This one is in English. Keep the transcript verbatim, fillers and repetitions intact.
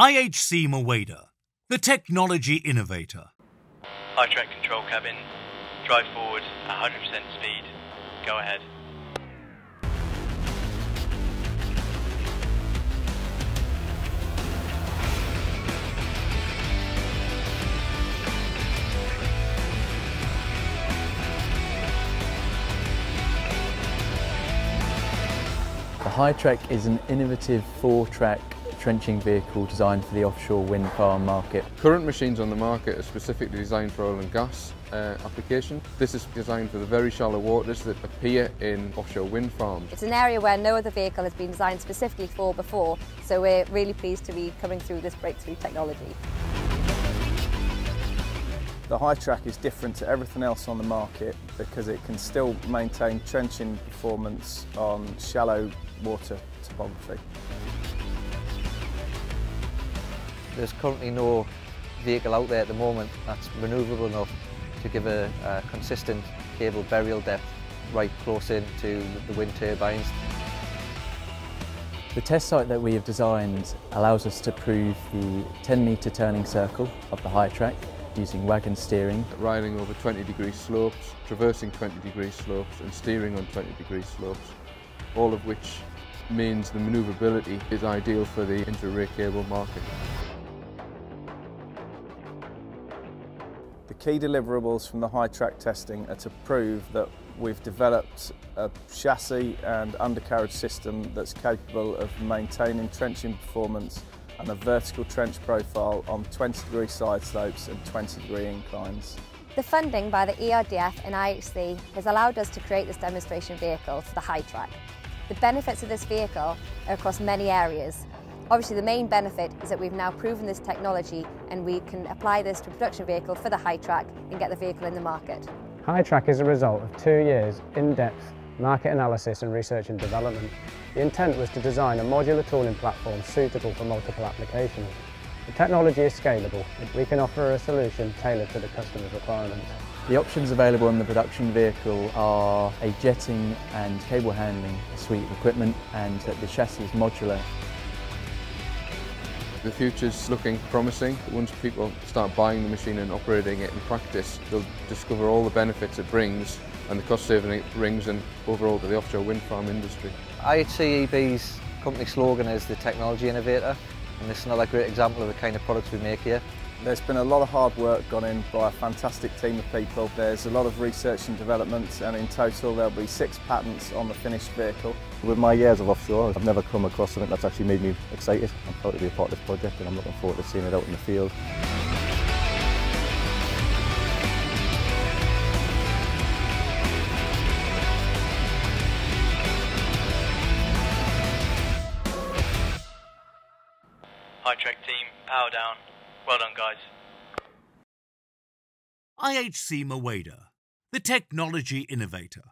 I H C Maweda, the technology innovator. Hi-Traq control cabin, drive forward one hundred percent speed, go ahead. The Hi-Traq is an innovative four-track trenching vehicle designed for the offshore wind farm market. Current machines on the market are specifically designed for oil and gas uh, application. This is designed for the very shallow waters that appear in offshore wind farms. It's an area where no other vehicle has been designed specifically for before, so we're really pleased to be coming through this breakthrough technology. The Hi-Traq is different to everything else on the market because it can still maintain trenching performance on shallow water topography. There's currently no vehicle out there at the moment that's manoeuvrable enough to give a, a consistent cable burial depth right close in to the wind turbines. The test site that we have designed allows us to prove the ten metre turning circle of the Hi-Traq using wagon steering. Riding over twenty degree slopes, traversing twenty degree slopes and steering on twenty degree slopes, all of which means the manoeuvrability is ideal for the inter-array cable market. The key deliverables from the Hi-Traq testing are to prove that we've developed a chassis and undercarriage system that's capable of maintaining trenching performance and a vertical trench profile on twenty degree side slopes and twenty degree inclines. The funding by the E R D F and I H C has allowed us to create this demonstration vehicle, the Hi-Traq. The benefits of this vehicle are across many areas. Obviously the main benefit is that we've now proven this technology and we can apply this to a production vehicle for the Hi-Traq and get the vehicle in the market. Hi-Traq is a result of two years in-depth market analysis and research and development. The intent was to design a modular tooling platform suitable for multiple applications. The technology is scalable. We can offer a solution tailored to the customer's requirements. The options available in the production vehicle are a jetting and cable handling suite of equipment and that the chassis is modular. The future's looking promising. Once people start buying the machine and operating it in practice, they'll discover all the benefits it brings and the cost saving it brings and overall to the offshore wind farm industry. I H C E B's company slogan is the technology innovator, and this is another great example of the kind of products we make here. There's been a lot of hard work gone in by a fantastic team of people. There's a lot of research and development, and in total there'll be six patents on the finished vehicle. With my years of offshore, I've never come across something that's actually made me excited. I'm proud to be a part of this project and I'm looking forward to seeing it out in the field. Hi-Traq team, power down. Well done, guys. I H C Maweda, the technology innovator.